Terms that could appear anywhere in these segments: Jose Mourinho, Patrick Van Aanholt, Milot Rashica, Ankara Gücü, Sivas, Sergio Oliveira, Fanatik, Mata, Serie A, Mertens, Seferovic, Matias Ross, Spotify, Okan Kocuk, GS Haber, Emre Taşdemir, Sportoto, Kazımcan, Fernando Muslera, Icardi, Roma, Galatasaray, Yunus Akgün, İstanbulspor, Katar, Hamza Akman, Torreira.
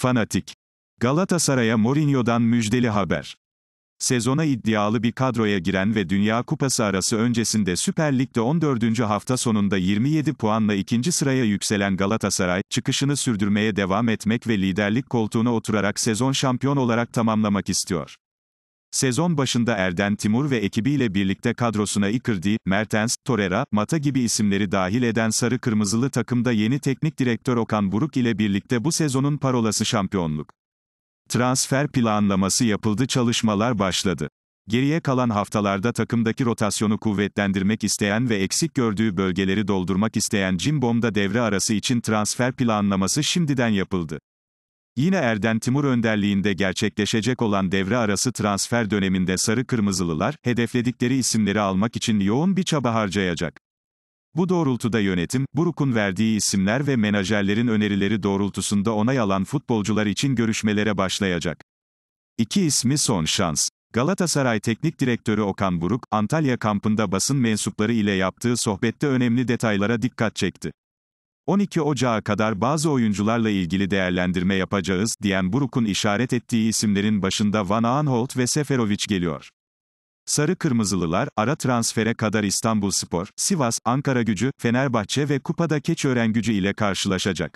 Fanatik. Galatasaray'a Mourinho'dan müjdeli haber. Sezona iddialı bir kadroya giren ve Dünya Kupası arası öncesinde Süper Lig'de 14. hafta sonunda 27 puanla 2. sıraya yükselen Galatasaray, çıkışını sürdürmeye devam etmek ve liderlik koltuğuna oturarak sezon şampiyon olarak tamamlamak istiyor. Sezon başında Erden Timur ve ekibiyle birlikte kadrosuna Icardi, Mertens, Torreira, Mata gibi isimleri dahil eden sarı kırmızılı takımda yeni teknik direktör Okan Buruk ile birlikte bu sezonun parolası şampiyonluk. Transfer planlaması yapıldı, çalışmalar başladı. Geriye kalan haftalarda takımdaki rotasyonu kuvvetlendirmek isteyen ve eksik gördüğü bölgeleri doldurmak isteyen Cimbom'da devre arası için transfer planlaması şimdiden yapıldı. Yine Erden Timur önderliğinde gerçekleşecek olan devre arası transfer döneminde sarı kırmızılılar, hedefledikleri isimleri almak için yoğun bir çaba harcayacak. Bu doğrultuda yönetim, Buruk'un verdiği isimler ve menajerlerin önerileri doğrultusunda onay alan futbolcular için görüşmelere başlayacak. İki ismi son şans. Galatasaray Teknik Direktörü Okan Buruk, Antalya kampında basın mensupları ile yaptığı sohbette önemli detaylara dikkat çekti. 12 Ocağı kadar bazı oyuncularla ilgili değerlendirme yapacağız, diyen Buruk'un işaret ettiği isimlerin başında Van Aanholt ve Seferovic geliyor. Sarı Kırmızılılar, ara transfere kadar İstanbulspor, Sivas, Ankara Gücü, Fenerbahçe ve Kupada Keçiören Gücü ile karşılaşacak.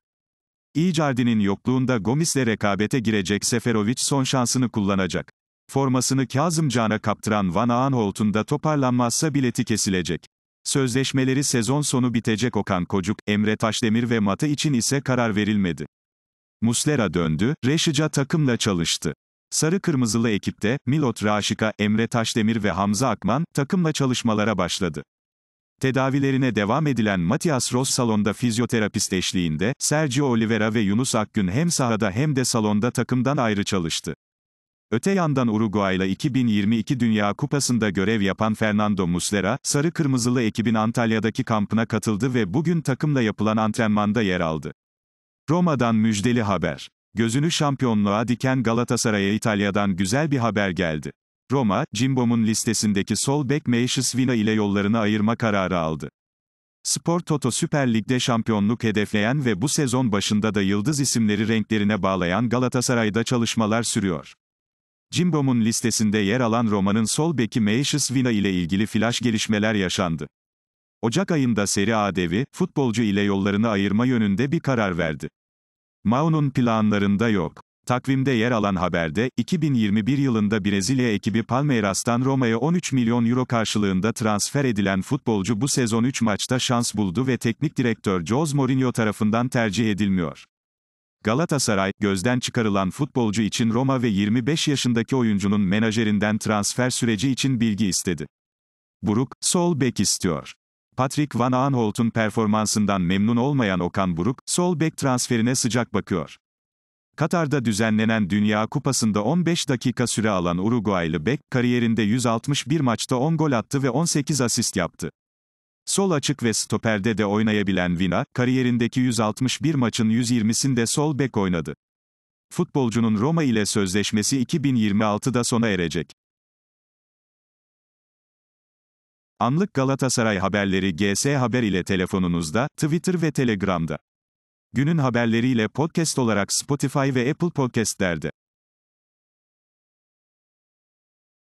Icardi'nin yokluğunda Gomis'le rekabete girecek Seferovic son şansını kullanacak. Formasını Kazımcan'a kaptıran Van Aanholt'un da toparlanmazsa bileti kesilecek. Sözleşmeleri sezon sonu bitecek Okan Kocuk, Emre Taşdemir ve Mata için ise karar verilmedi. Muslera döndü, Rashica takımla çalıştı. Sarı Kırmızılı ekipte, Milot Rashica, Emre Taşdemir ve Hamza Akman, takımla çalışmalara başladı. Tedavilerine devam edilen Matias Ross salonda fizyoterapist eşliğinde, Sergio Oliveira ve Yunus Akgün hem sahada hem de salonda takımdan ayrı çalıştı. Öte yandan Uruguay'la 2022 Dünya Kupası'nda görev yapan Fernando Muslera, Sarı Kırmızılı ekibin Antalya'daki kampına katıldı ve bugün takımla yapılan antrenmanda yer aldı. Roma'dan müjdeli haber. Gözünü şampiyonluğa diken Galatasaray'a İtalya'dan güzel bir haber geldi. Roma, Cimbom'un listesindeki sol bek Matias Viña ile yollarını ayırma kararı aldı. Sportoto Süper Lig'de şampiyonluk hedefleyen ve bu sezon başında da yıldız isimleri renklerine bağlayan Galatasaray'da çalışmalar sürüyor. Cimbom'un listesinde yer alan Roma'nın sol beki Matias Viña ile ilgili flaş gelişmeler yaşandı. Ocak ayında Serie A devi, futbolcu ile yollarını ayırma yönünde bir karar verdi. Maun'un planlarında yok. Takvimde yer alan haberde, 2021 yılında Brezilya ekibi Palmeiras'tan Roma'ya 13 milyon euro karşılığında transfer edilen futbolcu bu sezon 3 maçta şans buldu ve teknik direktör Jose Mourinho tarafından tercih edilmiyor. Galatasaray, gözden çıkarılan futbolcu için Roma ve 25 yaşındaki oyuncunun menajerinden transfer süreci için bilgi istedi. Buruk, sol bek istiyor. Patrick Van Aanholt'un performansından memnun olmayan Okan Buruk, sol bek transferine sıcak bakıyor. Katar'da düzenlenen Dünya Kupası'nda 15 dakika süre alan Uruguaylı bek, kariyerinde 161 maçta 10 gol attı ve 18 asist yaptı. Sol açık ve stoperde de oynayabilen Viña, kariyerindeki 161 maçın 120'sinde sol bek oynadı. Futbolcunun Roma ile sözleşmesi 2026'da sona erecek. Anlık Galatasaray haberleri GS Haber ile telefonunuzda, Twitter ve Telegram'da. Günün haberleriyle podcast olarak Spotify ve Apple Podcast'lerde.